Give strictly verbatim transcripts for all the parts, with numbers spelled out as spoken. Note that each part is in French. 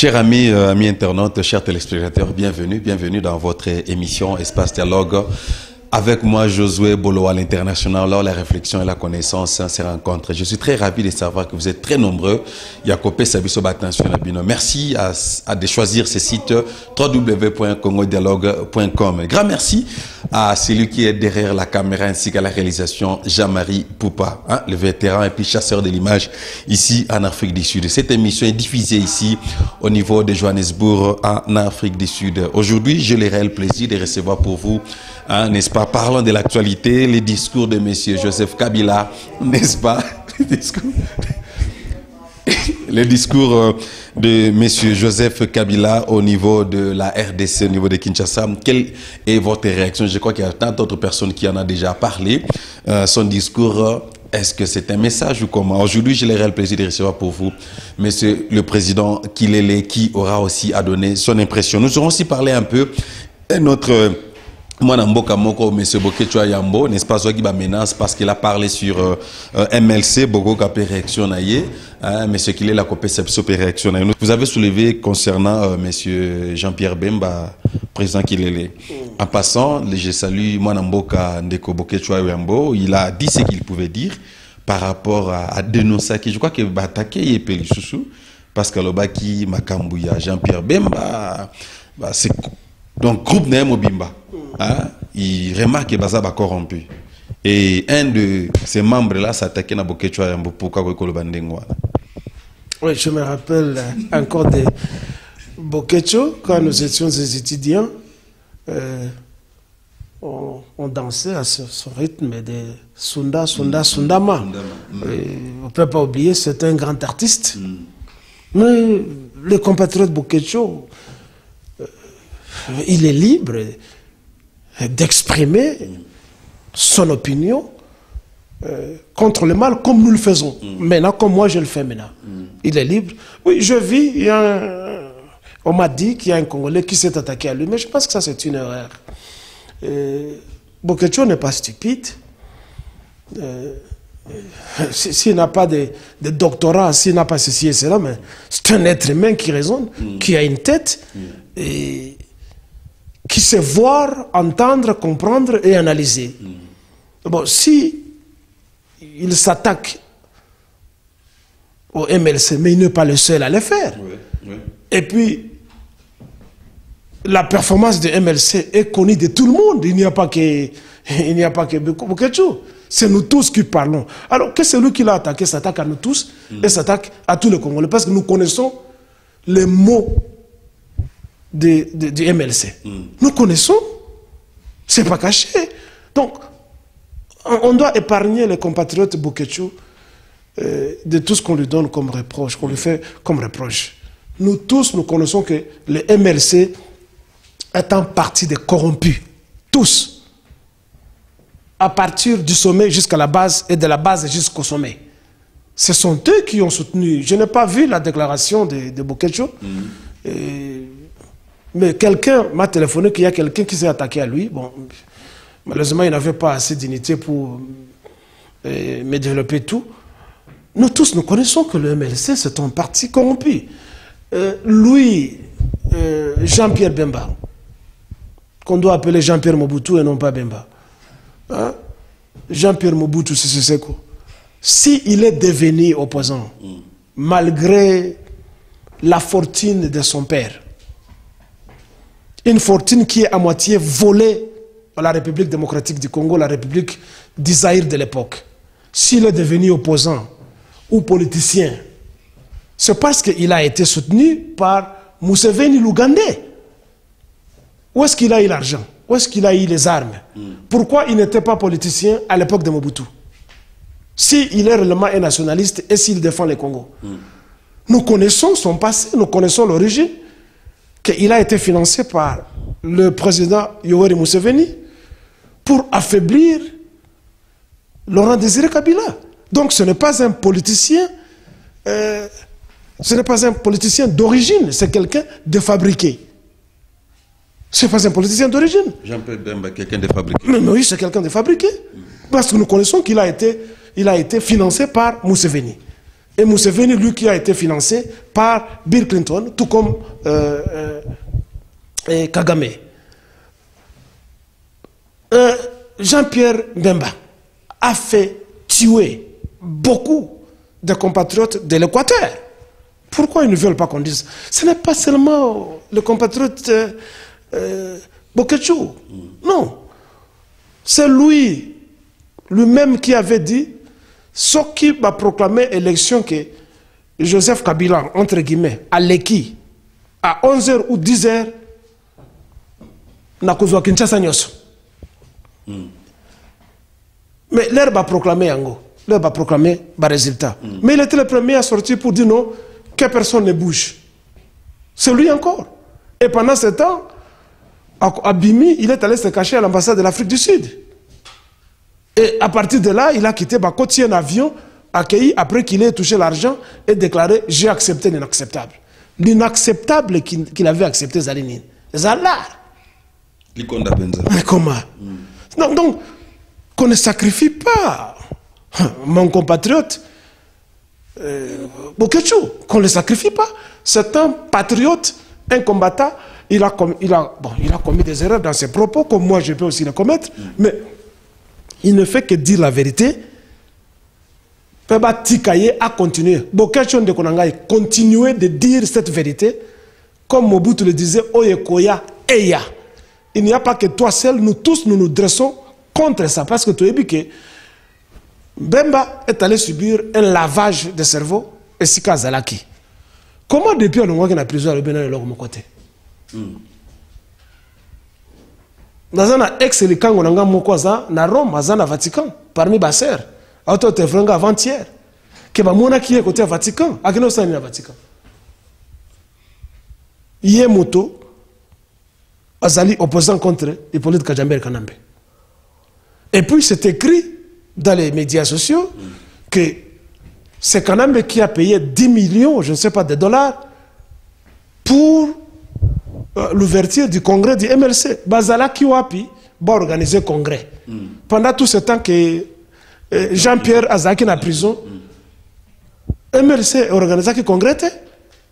Chers amis, euh, amis internautes, chers téléspectateurs, bienvenue, bienvenue dans votre émission Espace Dialogue. Avec moi, Josué Boloa, l'international, là, la réflexion et la connaissance hein, se rencontrent. Je suis très ravi de savoir que vous êtes très nombreux. Yakopé Sabiso Batansu Nabino. Merci à, à de choisir ce site w w w point congo dialogue point com. Grand merci à celui qui est derrière la caméra ainsi qu'à la réalisation, Jean-Marie Poupa, hein, le vétéran et puis chasseur de l'image ici en Afrique du Sud. Cette émission est diffusée ici au niveau de Johannesburg en Afrique du Sud. Aujourd'hui, j'ai le réel plaisir de recevoir pour vous, n'est-ce pas, parlant de l'actualité, les discours de M. Joseph Kabila, n'est-ce pas? Les discours, les discours de M. Joseph Kabila au niveau de la R D C, au niveau de Kinshasa. Quelle est votre réaction? Je crois qu'il y a tant d'autres personnes qui en ont déjà parlé. Euh, son discours, est-ce que c'est un message ou comment? Aujourd'hui, j'ai le plaisir de recevoir pour vous M. le président Kilele, qui aura aussi à donner son impression. Nous aurons aussi parlé un peu de notre... Moi, je suis M. Boketshu Ayambo, n'est-ce pas, qui m'a menace parce qu'il a parlé sur M L C, beaucoup de réactions, mais ce qu'il est la copéception réaction. Vous avez soulevé concernant M. Jean-Pierre Bemba, président Kilele. En passant, je salue moi, Ndeko Boketshu Ayambo, il a dit ce qu'il pouvait dire par rapport à, à dénoncer. Je crois qu'il va attaquer et puis parce que le Baki, Makambouya, Jean-Pierre Bemba, bah, c'est. Donc, groupe Nemo Bimba, hein, il remarque que Baza est corrompu. Et un de ces membres-là s'attaquait à Boketshu Ayambo. Pourquoi oui, je me rappelle encore de Boketshu, quand nous étions des étudiants, euh, on, on dansait à ce, ce rythme de Sunda, Sunda, Sundama. Mm. On ne peut pas oublier, c'est un grand artiste. Mm. Mais les compatriotes Boketshu, il est libre d'exprimer son opinion euh, contre le mal comme nous le faisons. Mm. Maintenant, comme moi je le fais maintenant. Mm. Il est libre. Oui, je vis, il y a un... on m'a dit qu'il y a un Congolais qui s'est attaqué à lui, mais je pense que ça c'est une erreur. Euh, Boketshu n'est pas stupide. Euh, S'il n'a pas de, de doctorat, s'il n'a pas ceci et cela, mais c'est un être humain qui raisonne, mm. qui a une tête. Mm. Et... qui sait voir, entendre, comprendre et analyser. Mm. Bon, si il s'attaque au M L C, mais il n'est pas le seul à le faire. Oui, oui. Et puis, la performance de M L C est connue de tout le monde. Il n'y a pas que, il n'y a pas que Boketshu. C'est nous tous qui parlons. Alors que celui qui l'a attaqué s'attaque à nous tous mm. et s'attaque à tous les Congolais, parce que nous connaissons les mots du de, de, de M L C. Mm. Nous connaissons, c'est pas caché. Donc, on, on doit épargner les compatriotes Boketshu euh, de tout ce qu'on lui donne comme reproche, qu'on lui fait comme reproche. Nous tous, nous connaissons que le M L C est en partie des corrompus. Tous. À partir du sommet jusqu'à la base et de la base jusqu'au sommet. Ce sont eux qui ont soutenu. Je n'ai pas vu la déclaration de, de Boketshu. Mm. Et... mais quelqu'un m'a téléphoné qu'il y a quelqu'un qui s'est attaqué à lui. Bon, malheureusement, il n'avait pas assez d'unité pour euh, me développer tout. Nous tous, nous connaissons que le M L C, c'est un parti corrompu. Euh, lui, euh, Jean-Pierre Bemba, qu'on doit appeler Jean-Pierre Mobutu et non pas Bemba. Hein? Jean-Pierre Mobutu Sisseko, quoi. S'il est devenu opposant, mm. malgré la fortune de son père, une fortune qui est à moitié volée à la République démocratique du Congo, la République du Zaïre de l'époque. S'il est devenu opposant ou politicien, c'est parce qu'il a été soutenu par Museveni l'Ougandais. Où est-ce qu'il a eu l'argent? Où est-ce qu'il a eu les armes? Pourquoi il n'était pas politicien à l'époque de Mobutu? S'il est réellement un nationaliste et s'il défend le Congo. Nous connaissons son passé, nous connaissons l'origine. Il a été financé par le président Yoweri Museveni pour affaiblir Laurent Désiré Kabila. Donc ce n'est pas un politicien, euh, ce n'est pas un politicien d'origine, c'est quelqu'un de fabriqué. Ce n'est pas un politicien d'origine. Jean-Pierre Bemba, quelqu'un de fabriqué. Mais, mais oui, c'est quelqu'un de fabriqué. Parce que nous connaissons qu'il a été, il a été financé par Museveni. Et Museveni, lui, qui a été financé par Bill Clinton, tout comme euh, euh, et Kagame. Euh, Jean-Pierre Bemba a fait tuer beaucoup de compatriotes de l'Équateur. Pourquoi ils ne veulent pas qu'on dise? Ce n'est pas seulement le compatriote euh, euh, Boketshu. Non. C'est lui, lui-même qui avait dit, ce qui va proclamer l'élection que Joseph Kabila, entre guillemets, à Leki, à onze heures ou dix heures, n'a qu'à Kinshasa. Mais l'heure va proclamer Ango. L'heure va proclamer le résultat. Mm. Mais il était le premier à sortir pour dire non, que personne ne bouge. C'est lui encore. Et pendant ce temps, à Bimi, il est allé se cacher à l'ambassade de l'Afrique du Sud. Et à partir de là, il a quitté Bakoti, un avion accueilli après qu'il ait touché l'argent et déclaré « J'ai accepté l'inacceptable ». L'inacceptable qu'il avait accepté, Zalinine. Zalar. L'iconda Benza. Mais comment? Mm. Donc, donc qu'on ne sacrifie pas mon compatriote euh, Boketshu, qu'on ne le sacrifie pas. C'est un patriote, un combattant. Il a, commis, il, a, bon, il a commis des erreurs dans ses propos, comme moi je peux aussi les commettre, mm. mais il ne fait que dire la vérité. Peba Tikaye a continué. Boketshu Ndekonangai continuait de dire cette vérité, comme Mobutu le disait, Oyekoya Eya. Il n'y a pas que toi seul, nous tous nous nous dressons contre ça, parce que tu es biqué. Bemba est allé subir un lavage de cerveau et Sika Zalaki. Comment depuis on voit qu'il a prison à l'obéna de mon côté? Dans un ex-likan, on a un mokoza, na Rome, na Vatican, parmi Basser, auto te franga avant-hier, que ba mona qui est côté Vatican, à qui nous sommes à Vatican. Yemoto, Azali opposant contre Hippolyte Kanambe Kanambe. Et puis c'est écrit dans les médias sociaux que c'est Kanambe qui a payé dix millions, je ne sais pas, de dollars pour euh, l'ouverture du congrès du M L C. Bazala Kiwapi va organiser le congrès. Mm. Pendant tout ce temps que euh, Jean-Pierre Azaki est en prison, mm. M L C organisait le congrès.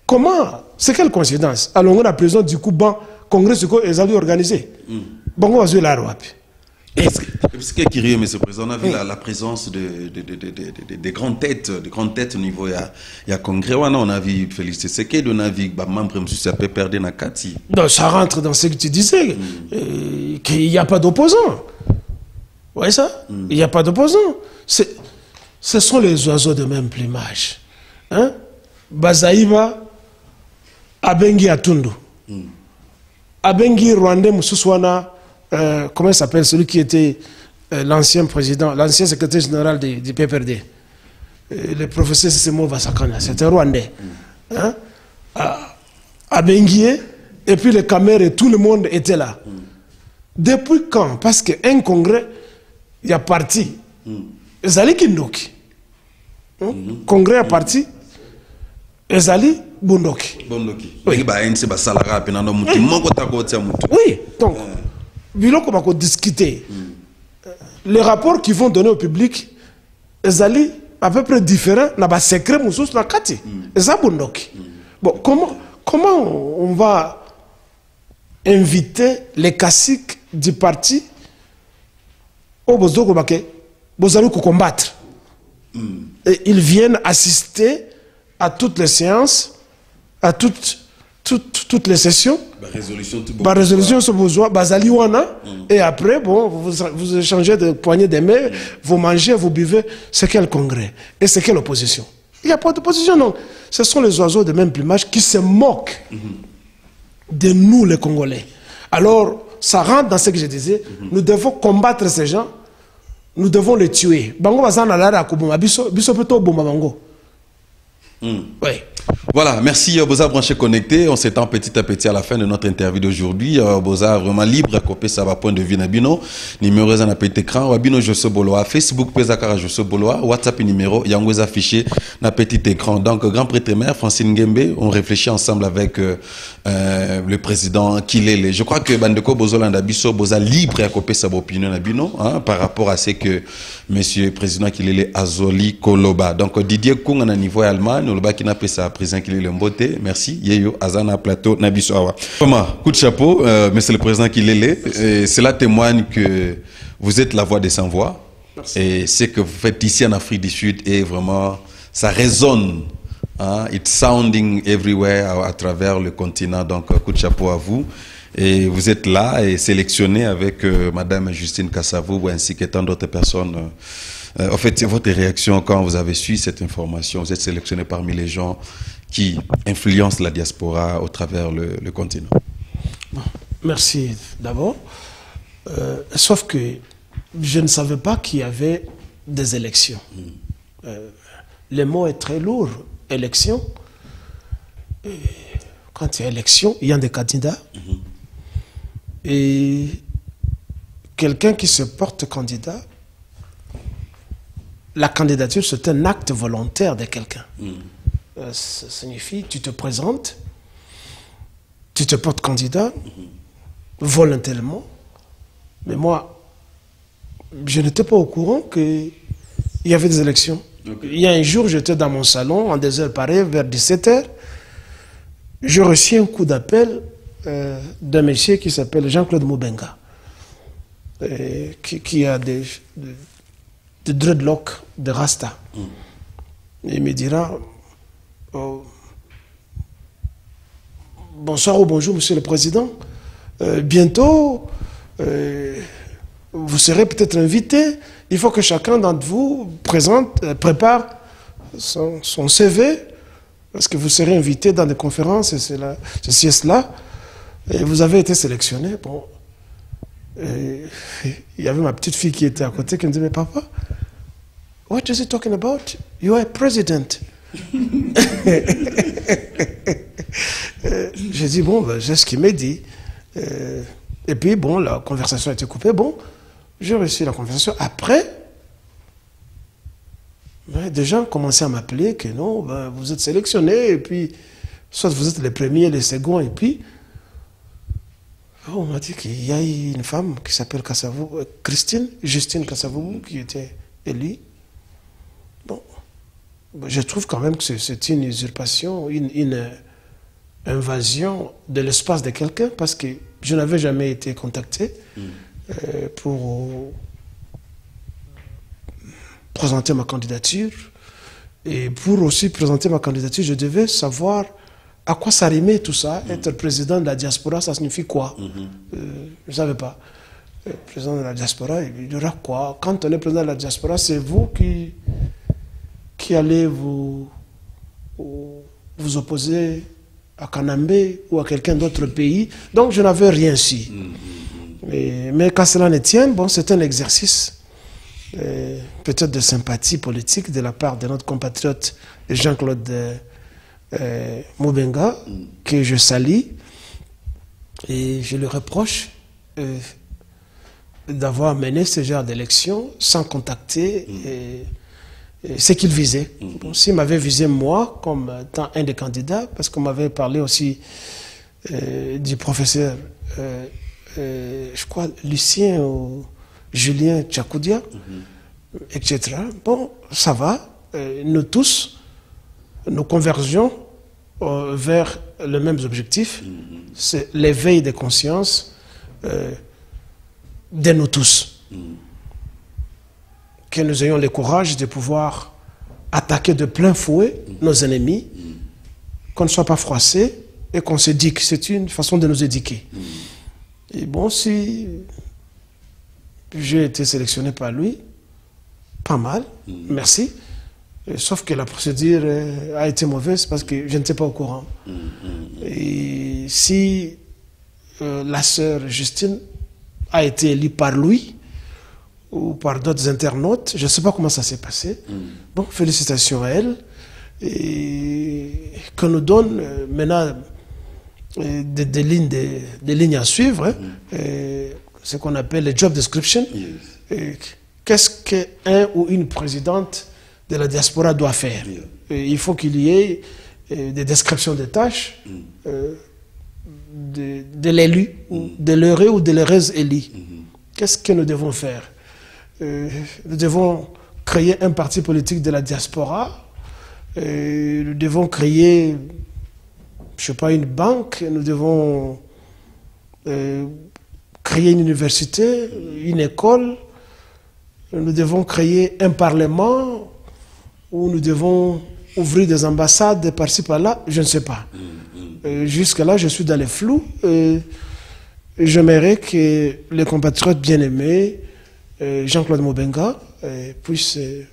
Comment? C'est quelle coïncidence? Alors on a prison du coup, ban. Congrès, c'est quoi ils ont organisé. Bongo Azul la Rouapi. Est-ce que curieux, Monsieur le Président, on a vu la présence de des de, de, de, de, de grandes têtes, des grandes têtes au niveau ya ya congrès. On a vu Félix Tshisekedi, on a vu bah membre M. ça peut perdre Nakati. Donc ça rentre dans ce que tu disais, mm. euh, qu'il n'y a pas d'opposants. Vous voyez ça? Mm. Il n'y a pas d'opposants. Ce sont les oiseaux de même plumage. Hein? Bazaïba, Abengi Atundu. Mm. Abengi Rwandais Moussouswana, euh, comment il s'appelle, celui qui était euh, l'ancien président, l'ancien secrétaire général du, du P P R D, euh, le professeur Sissimo Vassakana, c'était un Rwandais. Hein? Abengi, et puis les caméras et tout le monde était là. Mm. Depuis quand? Parce qu'un congrès, il y a parti. Ezali Kindoki. Congrès a parti. Ezali Bondoki. Bondoki. Oui. Oui. Donc, biloko bako discuter. Les rapports qu'ils vont donner au public, Ezali à peu près différents, n'a pas secret moussous la kati. Ezali Bondoki. Bon, comment comment on va inviter les caciques du parti au Bozoko Baké, Bozalou combattre? Et ils viennent assister à toutes les séances, à toutes, toutes, toutes les sessions. Bah, résolution, tout bah, résolution, ce besoin, Bazali Wana, mm. et après, bon, vous, vous échangez de poignées de mains, mm. vous mangez, vous buvez. C'est quel congrès? Et c'est quelle opposition? Il n'y a pas d'opposition, non. Ce sont les oiseaux de même plumage qui se moquent mm -hmm. de nous, les Congolais. Alors, ça rentre dans ce que je disais, mm -hmm. nous devons combattre ces gens, nous devons les tuer. Bango bazana lara akubo, biso biso peto bomba bango. Oui. Voilà, merci Boza Branché Connecté. On s'étend petit à petit à la fin de notre interview d'aujourd'hui. Boza vraiment libre à copier ça va point de vue Nabino. Numéro un à petit écran. Wabino Josué Boloa. Facebook Pesakara Josué Boloa. WhatsApp numéro Yangoza affiché na petit écran. Donc grand prêtre mère Francine Ngembe, on réfléchit ensemble avec euh, euh, le président Kilele. Je crois que Bandeko Bozolanda Bisso Boza libre à copier sa opinion Nabino hein, par rapport à ce que Monsieur président Kilele Azoli Koloba. Donc Didier Kung à niveau allemand, nous le bas qui n'a pas sa présidence. Kilele, merci. Yeyo Azana Plateau Nabisoawa. Coup de chapeau, euh, Monsieur le Président Kilele. Et cela témoigne que vous êtes la voix des sans voix. Merci. Et ce que vous faites ici en Afrique du Sud est vraiment, ça résonne. Hein, it's sounding everywhere à, à travers le continent. Donc coup de chapeau à vous. Et vous êtes là et sélectionné avec euh, Madame Justine Kasa-Vubu ainsi que tant d'autres personnes. Euh, euh, en fait, votre réaction quand vous avez su cette information, vous êtes sélectionné parmi les gens qui influence la diaspora au travers le, le continent. Merci d'abord. Euh, sauf que je ne savais pas qu'il y avait des élections. Mm. Euh, le mot est très lourd. Élection. Et quand il y a élection, il y a des candidats. Mm-hmm. Et quelqu'un qui se porte candidat, la candidature, c'est un acte volontaire de quelqu'un. Mm. Ça signifie tu te présentes, tu te portes candidat, volontairement. Mais moi, je n'étais pas au courant qu'il y avait des élections. Okay. Il y a un jour, j'étais dans mon salon, en deux heures pareil, vers dix-sept heures. Je reçus un coup d'appel euh, d'un monsieur qui s'appelle Jean-Claude Mobenga, euh, qui, qui a des, des, des dreadlocks de Rasta. Mm. Il me dira... Bonsoir ou bonjour, Monsieur le Président. Euh, bientôt, euh, vous serez peut-être invité. Il faut que chacun d'entre vous présente, euh, prépare son, son C V, parce que vous serez invité dans des conférences, et cela, ceci et cela. Et vous avez été sélectionné. Bon, euh, il y avait ma petite fille qui était à côté qui me disait, mais papa, what is he talking about? You are a president. J'ai dit bon, ben, c'est ce qu'il m'a dit. Euh, et puis bon, la conversation a été coupée. Bon, j'ai reçu la conversation. Après, ben, des gens commençaient à m'appeler que non, ben, vous êtes sélectionné. Et puis, soit vous êtes les premiers, les seconds. Et puis, on m'a dit qu'il y a une femme qui s'appelle Kasa-Vubu, Christine, Justine Kasa-Vubu, qui était élue. Bon. Je trouve quand même que c'est une usurpation, une, une invasion de l'espace de quelqu'un, parce que je n'avais jamais été contacté euh, pour présenter ma candidature. Et pour aussi présenter ma candidature, je devais savoir à quoi ça rimait tout ça. Mm-hmm. Être président de la diaspora, ça signifie quoi? Mm-hmm. euh, Je ne savais pas. Le président de la diaspora, il y aura quoi? Quand on est président de la diaspora, c'est vous qui... qui allait vous, vous opposer à Kanambe ou à quelqu'un d'autre pays. Donc je n'avais rien su. Et, mais qu'à cela ne tienne, bon, c'est un exercice peut-être de sympathie politique de la part de notre compatriote Jean-Claude euh, Mobenga, que je salue et je lui reproche euh, d'avoir mené ce genre d'élection sans contacter et, ce qu'il visait. Bon, s'il m'avait visé moi comme étant un des candidats, parce qu'on m'avait parlé aussi euh, du professeur, euh, euh, je crois, Lucien ou Julien Tchakoudia, mm-hmm. et cetera. Bon, ça va. Euh, nous tous, nous convergeons euh, vers les mêmes objectifs. Mm-hmm. C'est l'éveil des consciences euh, de nous tous. Mm-hmm. Que nous ayons le courage de pouvoir attaquer de plein fouet nos ennemis, qu'on ne soit pas froissés et qu'on s'éduque. C'est une façon de nous éduquer. Et bon, si j'ai été sélectionné par lui, pas mal, merci. Sauf que la procédure a été mauvaise parce que je n'étais pas au courant. Et si euh, la sœur Justine a été élue par lui, ou par d'autres internautes, je ne sais pas comment ça s'est passé. Mm. Bon, félicitations à elle. qu'on nous donne euh, maintenant euh, des, des, lignes, des, des lignes à suivre, hein, mm. et ce qu'on appelle les job description. Yes. Qu'est-ce qu'un ou une présidente de la diaspora doit faire? Yeah. Et il faut qu'il y ait euh, des descriptions des tâches mm. euh, de, de l'élu, mm. de l'heureux ou de l'heureuse élu. Mm. Qu'est-ce que nous devons faire? Euh, nous devons créer un parti politique de la diaspora. Euh, nous devons créer, je ne sais pas, une banque. Nous devons euh, créer une université, une école. Nous devons créer un parlement où nous devons ouvrir des ambassades par-ci par-là. Je ne sais pas. Euh, Jusque-là, je suis dans le flou. Euh, J'aimerais que les compatriotes bien-aimés, euh, Jean-Claude Mobenga, euh, puissent euh,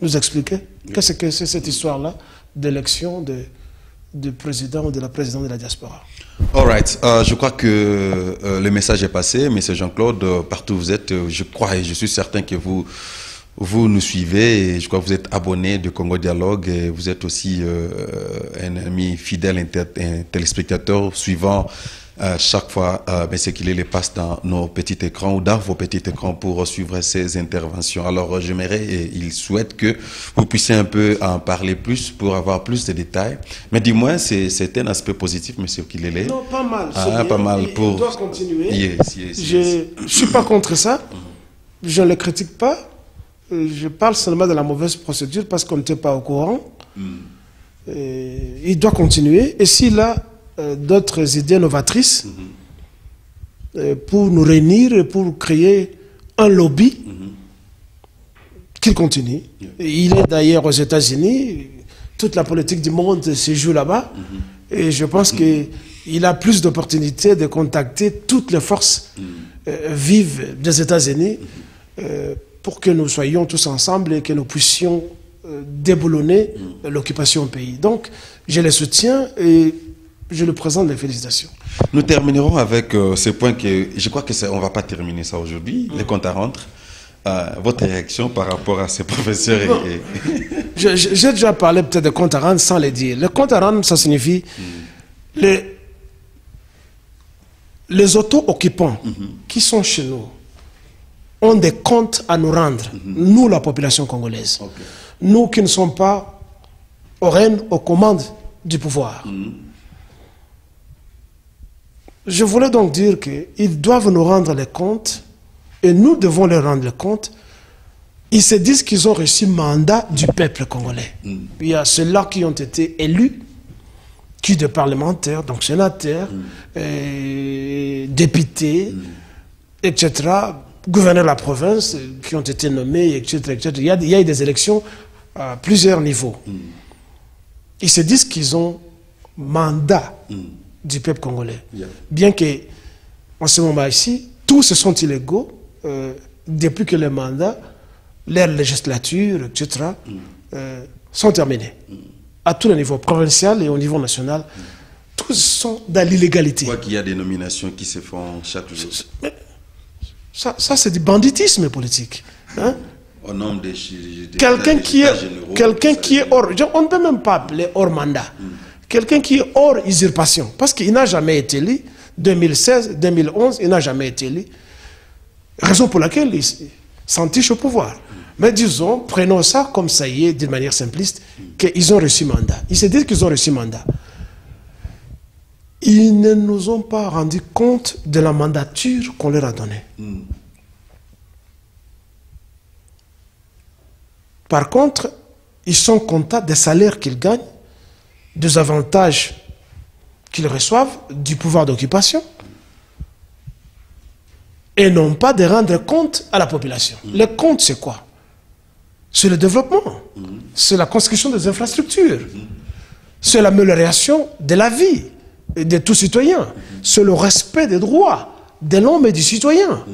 nous expliquer oui. qu'est-ce que c'est cette histoire-là d'élection de, de président ou de la présidente de la diaspora. All right. Euh, je crois que euh, le message est passé, monsieur Jean-Claude, euh, partout où vous êtes, euh, je crois et je suis certain que vous, vous nous suivez et je crois que vous êtes abonné de Congo Dialogue et vous êtes aussi euh, un ami fidèle, un téléspectateur suivant. Euh, chaque fois, euh, ben, c'est qu'il les passe dans nos petits écrans ou dans vos petits écrans pour suivre ces interventions. Alors, euh, j'aimerais et il souhaite que vous puissiez un peu en parler plus pour avoir plus de détails. Mais dis-moi, c'est un aspect positif, monsieur Kilele. Non, pas mal. Ah, pas mal il, pour... il doit continuer. Yes, yes, je ne yes. suis pas contre ça. Je ne le critique pas. Je parle seulement de la mauvaise procédure parce qu'on n'était pas au courant. Mm. Et il doit continuer. Et s'il a d'autres idées novatrices mm-hmm. pour nous réunir, pour créer un lobby mm-hmm. qu'il continue. Yeah. Il est d'ailleurs aux États-Unis, toute la politique du monde se joue là-bas mm-hmm. et je pense mm-hmm. qu'il a plus d'opportunités de contacter toutes les forces mm-hmm. euh, vives des États-Unis mm-hmm. euh, pour que nous soyons tous ensemble et que nous puissions euh, déboulonner mm-hmm. l'occupation pays. Donc, je les soutiens et je le présente les félicitations. Nous terminerons avec euh, ce point que je crois qu'on ne va pas terminer ça aujourd'hui, mmh. les comptes à rendre. Euh, votre réaction par rapport à ces professeurs bon. et... J'ai déjà parlé peut-être de comptes à rendre sans les dire. Les comptes à rendre, ça signifie mmh. les, les auto-occupants mmh. qui sont chez nous ont des comptes à nous rendre, mmh. nous la population congolaise. Okay. Nous qui ne sommes pas aux rênes, aux commandes du pouvoir. Mmh. Je voulais donc dire qu'ils doivent nous rendre les comptes et nous devons leur rendre les comptes. Ils se disent qu'ils ont reçu mandat du peuple congolais. Mm. Il y a ceux-là qui ont été élus, qui de parlementaires, donc sénateurs, mm. et députés, mm. et cetera, gouverneurs de la province, qui ont été nommés, et cetera, et cetera. Il y a, il y a eu des élections à plusieurs niveaux. Mm. Ils se disent qu'ils ont mandat. Mm. du peuple congolais. Yeah. Bien que, en ce moment ici, tous se sont illégaux euh, depuis que les mandats, leurs législatures, et cetera, mm. euh, sont terminés. Mm. À tous les niveaux, provincial et au niveau national, mm. tous sont dans l'illégalité. Je crois qu'il y a des nominations qui se font chaque jour. Mais, ça, ça c'est du banditisme politique. Hein? Au nom des, des quelqu'un qui est généraux, quelqu'un qui est hors, on ne peut même pas appeler hors mandat. Mm. Quelqu'un qui est hors usurpation, parce qu'il n'a jamais été élu, deux mille seize, deux mille onze, il n'a jamais été élu. Raison pour laquelle il s'entiche au pouvoir. Mm. Mais disons, prenons ça comme ça y est, d'une manière simpliste, mm. qu'ils ont reçu mandat. Ils se disent qu'ils ont reçu mandat. Ils ne nous ont pas rendu compte de la mandature qu'on leur a donnée. Mm. Par contre, ils sont comptables des salaires qu'ils gagnent, des avantages qu'ils reçoivent du pouvoir d'occupation et non pas de rendre compte à la population. Mmh. Le compte, c'est quoi? C'est le développement, mmh. c'est la construction des infrastructures, mmh. c'est l'amélioration de la vie de tout citoyen, mmh. c'est le respect des droits de l'homme et du citoyen. Mmh.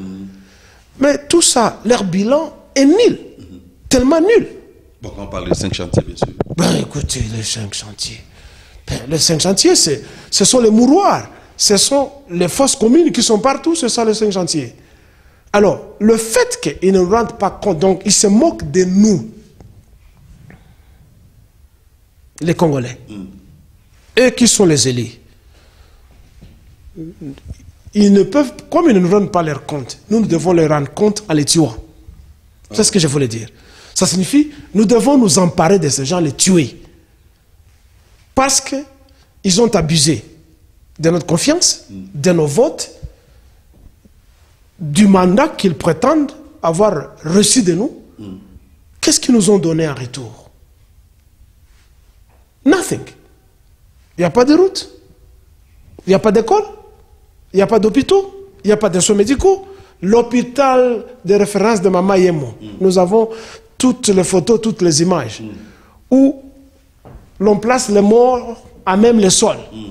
Mais tout ça, leur bilan est nul, mmh. tellement nul. Bon, on parle des cinq chantiers, bien sûr. Ben, écoutez, les cinq chantiers. Les cinq chantiers, ce sont les mouroirs, ce sont les fosses communes qui sont partout, ce sont les cinq chantiers. Alors, le fait qu'ils ne rendent pas compte, donc ils se moquent de nous, les Congolais. Mm. Eux qui sont les élus. Ils ne peuvent, comme ils ne nous rendent pas leur compte, nous, nous devons leur rendre compte en les tuant. C'est ce que je voulais dire. Ça signifie, nous devons nous emparer de ces gens, les tuer. Parce qu'ils ont abusé de notre confiance, de nos votes, du mandat qu'ils prétendent avoir reçu de nous. Qu'est-ce qu'ils nous ont donné en retour? Nothing. Il n'y a pas de route. Il n'y a pas d'école. Il n'y a pas d'hôpitaux. Il n'y a pas de soins médicaux. L'hôpital de référence de Mama Yemo. Mm. Nous avons toutes les photos, toutes les images. Mm. Où l'on place les morts à même le sol. Mm.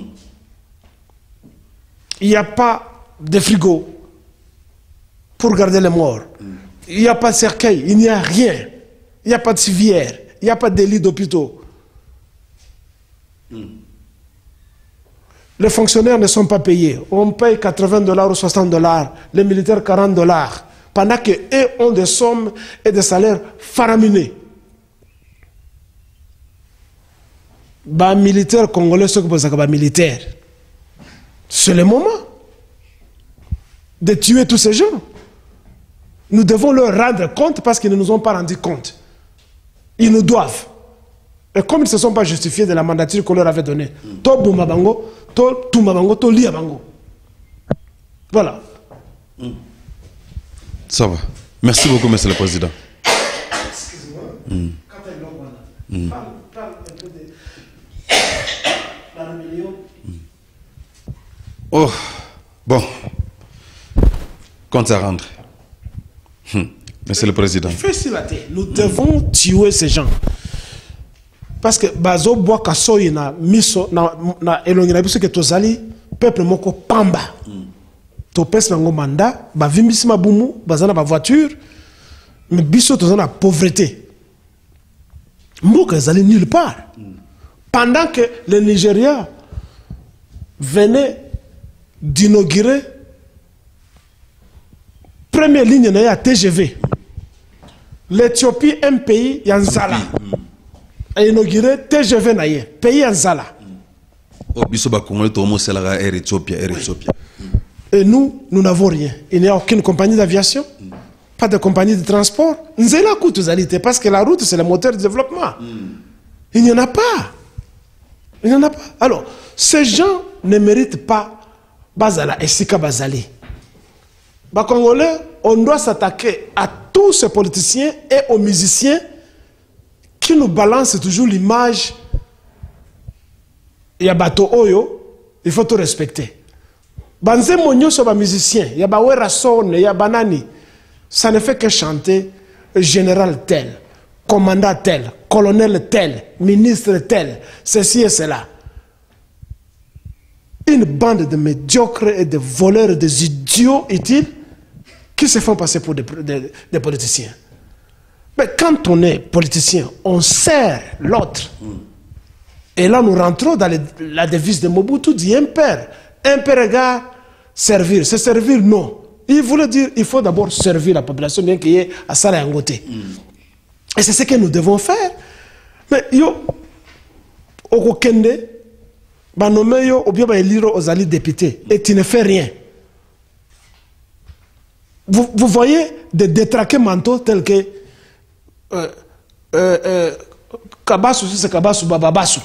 Il n'y a pas de frigo pour garder les morts. Mm. Il n'y a pas de cercueil. Il n'y a rien. Il n'y a pas de civière. Il n'y a pas de lit d'hôpitaux. Mm. Les fonctionnaires ne sont pas payés. On paye quatre-vingts dollars ou soixante dollars, les militaires quarante dollars, pendant qu'eux ont des sommes et des salaires faramineux. Bah, militaire congolais, ce que vous avez militaire, c'est le moment de tuer tous ces gens. Nous devons leur rendre compte parce qu'ils ne nous ont pas rendu compte. Ils nous doivent. Et comme ils ne se sont pas justifiés de la mandature qu'on leur avait donnée, tout Bouma Bango, tout Mabango, tout Lia Bango. Voilà. Ça va. Merci beaucoup, monsieur le président. Excusez-moi. Mm. Quand elle mm. parle, parle un peu de la rébellion. Mm. Oh, bon. Compte à rendre. Hum. Monsieur le président. Nous devons mm. tuer ces gens. Parce que bazo bois kasoyi na miso na na elongina biso que tozali peuple moko pamba to pes na ngomanda ba vimbisi mabumu bazana ba voiture mais biso tozana pauvreté mboka ezali nulle part pendant que le Nigeria venait d'inaugurer première ligne na ya T G V. L'Éthiopie un pays ya nzala. A inauguré T G V naïe, pays en Zala. Et nous, nous n'avons rien. Il n'y a aucune compagnie d'aviation, pas de compagnie de transport. Nous avons la coûte, parce que la route, c'est le moteur du développement. Il n'y en a pas. Il n'y en a pas. Alors, ces gens ne méritent pas Bazala et Sika Bazali. Bah, Congolais, on doit s'attaquer à tous ces politiciens et aux musiciens qui nous balance toujours l'image il y a bateau oyo, il faut tout respecter. Banze monyo sur les musiciens, il y a Bawera Sonne, il y a Banani. Ça ne fait que chanter général tel, commandant tel, colonel tel, ministre tel, ceci et cela. Une bande de médiocres et de voleurs et des idiots utiles qui se font passer pour des, des, des politiciens. Mais quand on est politicien, on sert l'autre. Mm. Et là, nous rentrons dans les, la devise de Mobutu, dit impair. Impair, gars, servir. C'est servir, non. Il voulait dire, il faut d'abord servir la population, bien qu'il y ait à Sala et Ngote. Mm. Et c'est ce que nous devons faire. Mais yo, au Kende, ba nommé yo, ou bien ba élire aux alliés députés. Et tu ne fais rien. Vous, vous voyez des détraqués mentaux tels que Euh, euh, euh, Kabasu, c'est Kabasu Bababasu.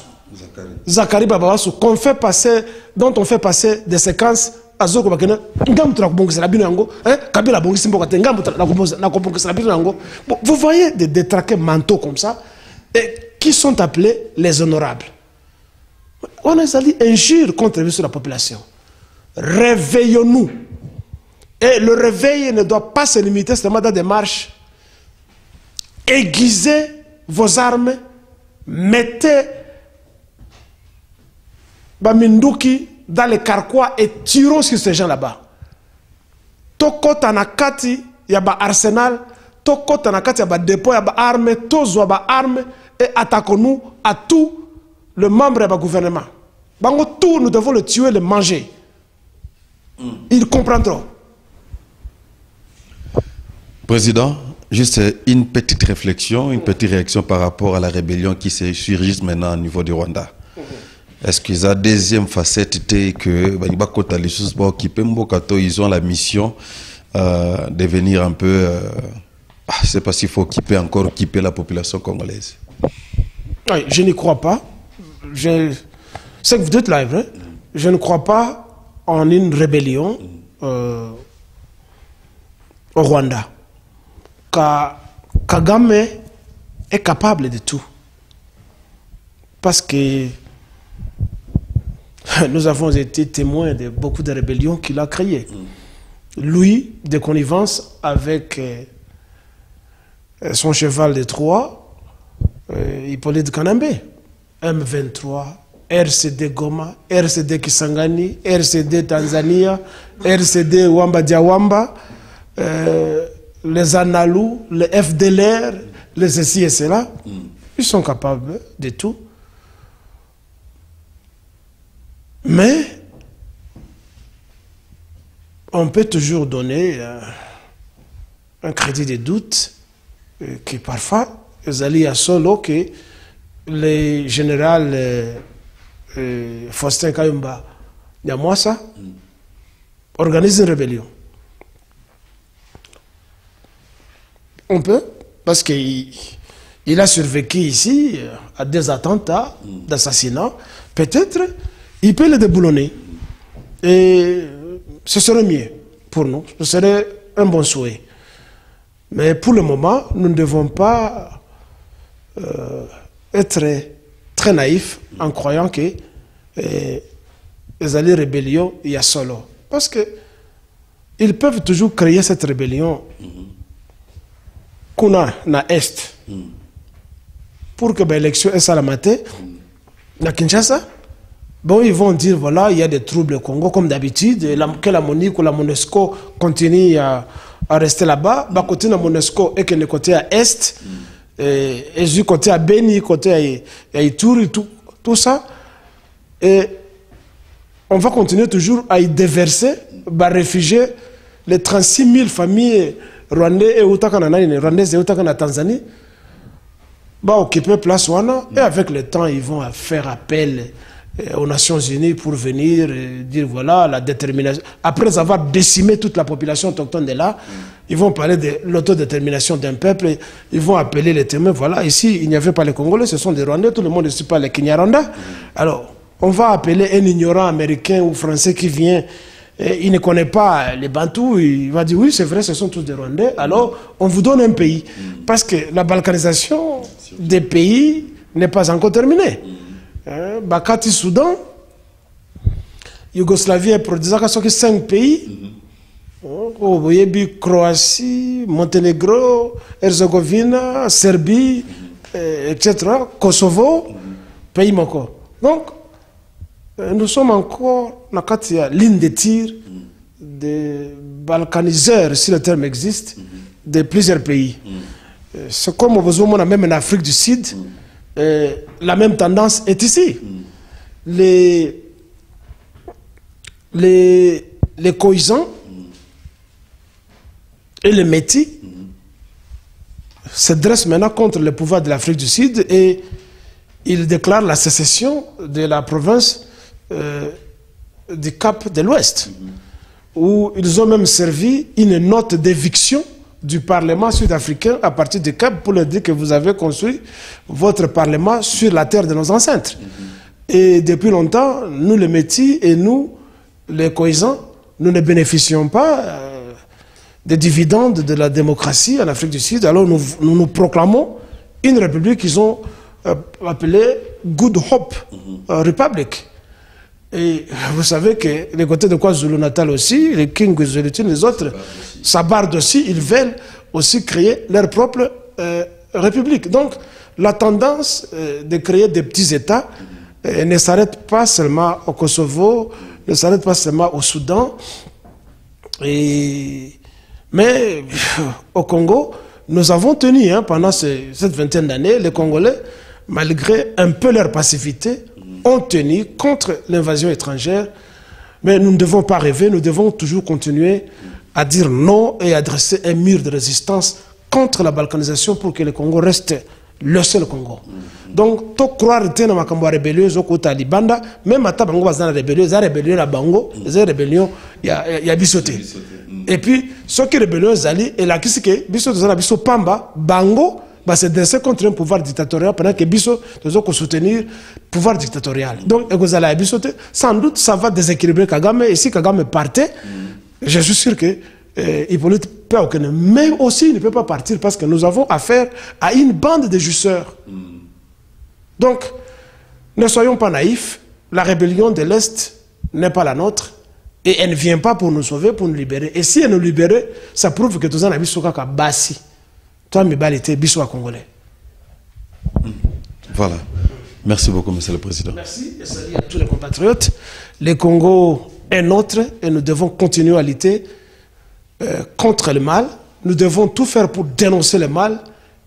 Zakari Bababasu, qu'on fait passer, dont on fait passer des séquences à Zoko Bakena, Kabila Bongi Simboka, Ngam. Vous voyez des détraqués mentaux comme ça, et qui sont appelés les honorables. On a sali injure contre sur la population. Réveillons-nous. Et le réveil ne doit pas se limiter seulement dans des marches. Aiguisez vos armes, mettez Bamindouki dans les carquois et tirons sur ces gens là-bas. Toko Tanakati, il y a arsenal, Toko Tanakati, il y a dépôt, il y a armes, Tozo, il y a armes, et attaquons-nous à tout le membre du gouvernement. Bango tout, nous devons le tuer, le manger. Ils comprendront. Président, Juste une petite réflexion, une petite réaction par rapport à la rébellion qui se surgit maintenant au niveau du Rwanda. Est-ce que la deuxième facette était que ils ont la mission euh, de venir un peu, euh, ah, je ne sais pas s'il faut occuper encore occuper la population congolaise. Oui, je n'y crois pas. Je... C'est que vous dites là, hein? Je ne crois pas en une rébellion euh, au Rwanda. Car Kagame est capable de tout. Parce que nous avons été témoins de beaucoup de rébellions qu'il a créées. Lui, de connivence avec son cheval de Troie, Hippolyte Kanambe, M vingt-trois, R C D Goma, R C D Kisangani, R C D Tanzania, R C D Wamba Diawamba, euh, les Analou, les F D L R, les ceci et cela. Ils sont capables de tout. Mais on peut toujours donner euh, un crédit de doute euh, que parfois, ils allaient à solo que le général euh, euh, Faustin Kayumba Nyamwasa organise une rébellion. On peut, parce qu'il il a survécu ici à des attentats, d'assassinats, peut-être. Il peut les déboulonner. Et ce serait mieux pour nous. Ce serait un bon souhait. Mais pour le moment, nous ne devons pas euh, être très naïfs en croyant que euh, les alliés rébellions, il y a solo. Parce qu'ils peuvent toujours créer cette rébellion qu'on a dans l'Est. Pour que ben, l'élection est salamatée, dans Kinshasa. Bon, ils vont dire, voilà, il y a des troubles au Congo, comme d'habitude, que la Monesco ou la Monesco continue à, à rester là-bas. Bah, côté la Monesco et que le côté à Est, et, et du côté à Beni, côté à Itouri, tout, tout ça. Et on va continuer toujours à y déverser, bah, réfugier les trente-six mille familles rwandaises et rwandaises et en Tanzanie, bah, occuper place Wana. Et avec le temps, ils vont faire appel aux Nations Unies pour venir et dire voilà la détermination. Après avoir décimé toute la population autochtone de là, ils vont parler de l'autodétermination d'un peuple, ils vont appeler les témoins, voilà, ici il n'y avait pas les Congolais, ce sont des Rwandais, tout le monde ne suit pas les Kinyaranda. Alors, on va appeler un ignorant américain ou français qui vient, et il ne connaît pas les Bantous, il va dire oui c'est vrai, ce sont tous des Rwandais, alors on vous donne un pays. Parce que la balkanisation des pays n'est pas encore terminée. Bakati Soudan, Yougoslavie est produit cinq pays, Croatie, Monténégro, Herzégovine, Serbie, et cetera, Kosovo, pays moko. Donc, nous sommes encore dans la ligne de tir des balkaniseurs, si le terme existe, de plusieurs pays. C'est comme au besoin, même en Afrique du Sud. Euh, la même tendance est ici. Mm. Les, les, les cohésants mm. et les métis mm. se dressent maintenant contre le pouvoir de l'Afrique du Sud et ils déclarent la sécession de la province euh, du Cap de l'Ouest, mm. où ils ont même servi une note d'éviction du Parlement sud-africain à partir du Cap pour leur dire que vous avez construit votre Parlement sur la terre de nos ancêtres. Mm-hmm. Et depuis longtemps, nous les métis et nous les cohésants, nous ne bénéficions pas euh, des dividendes de la démocratie en Afrique du Sud. Alors nous nous, nous proclamons une république qu'ils ont euh, appelée Good Hope euh, Republic. Et vous savez que les côtés de KwaZulu-Natal aussi, les Kinguzulutun, les autres, Sabard aussi, ils veulent aussi créer leur propre euh, république. Donc, la tendance euh, de créer des petits États euh, ne s'arrête pas seulement au Kosovo, ne s'arrête pas seulement au Soudan, et... mais au Congo, nous avons tenu hein, pendant ce, cette vingtaine d'années, les Congolais, malgré un peu leur passivité, ont tenu contre l'invasion étrangère, mais nous ne devons pas rêver, nous devons toujours continuer à dire non et adresser un mur de résistance contre la balkanisation pour que le Congo reste le seul Congo. Donc, to croire que ma kambo rébellion au côté libanda, même à tabango bazana rébellion, za rébellion la bango, za rébellion ya ya bisoté. Et puis ceux qui rébellion zali et la qu'est-ce que biso zana biso pamba bango va se dresser contre un pouvoir dictatorial pendant que biso dozo ko soutenir pouvoir dictatorial. Donc egozala bisoté, sans doute ça va déséquilibrer Kagame et si Kagame partait, je suis sûr que Hippolyte peut aucun, mais aussi il ne peut pas partir parce que nous avons affaire à une bande de jusseurs. Donc, ne soyons pas naïfs, la rébellion de l'Est n'est pas la nôtre et elle ne vient pas pour nous sauver, pour nous libérer. Et si elle nous libère, ça prouve que tout ça n'a pas été bassi. Toi, mes balles étaient bisous à Congolais. Voilà. Merci beaucoup, Monsieur le Président. Merci et salut à tous les compatriotes. Le Congo est nôtre et nous devons continuer à lutter Euh, contre le mal. Nous devons tout faire pour dénoncer le mal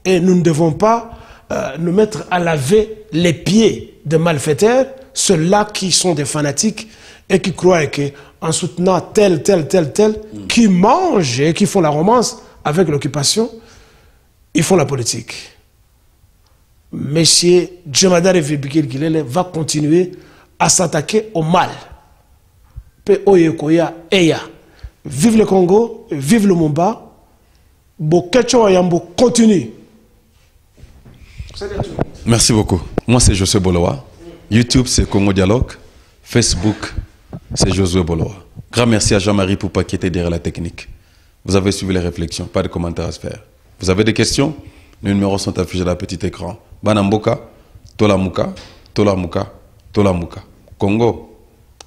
et nous ne devons pas euh, nous mettre à laver les pieds de malfaiteurs, ceux-là qui sont des fanatiques et qui croient qu'en soutenant tel, tel, tel, tel, mm. qui mangent et qui font la romance avec l'occupation, ils font la politique. Monsieur Djemadar Evibikil Kilele va continuer à s'attaquer au mal. Pe oyekoya eya. Vive le Congo, vive le Mumba. Boketshu Ayambo continue. Merci beaucoup. Moi, c'est Josué Boloa. YouTube, c'est Congo Dialogue. Facebook, c'est Josué Boloa. Grand merci à Jean-Marie Poupa qui était derrière la technique. Vous avez suivi les réflexions, pas de commentaires à se faire. Vous avez des questions? Les numéros sont affichés à la petite écran. Banamboka, Tolamuka, Tolamuka, Tolamuka. Congo,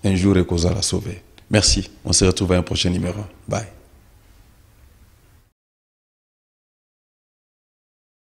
un jour, Ekoza l'a sauvé. Merci. On se retrouve à un prochain numéro. Bye.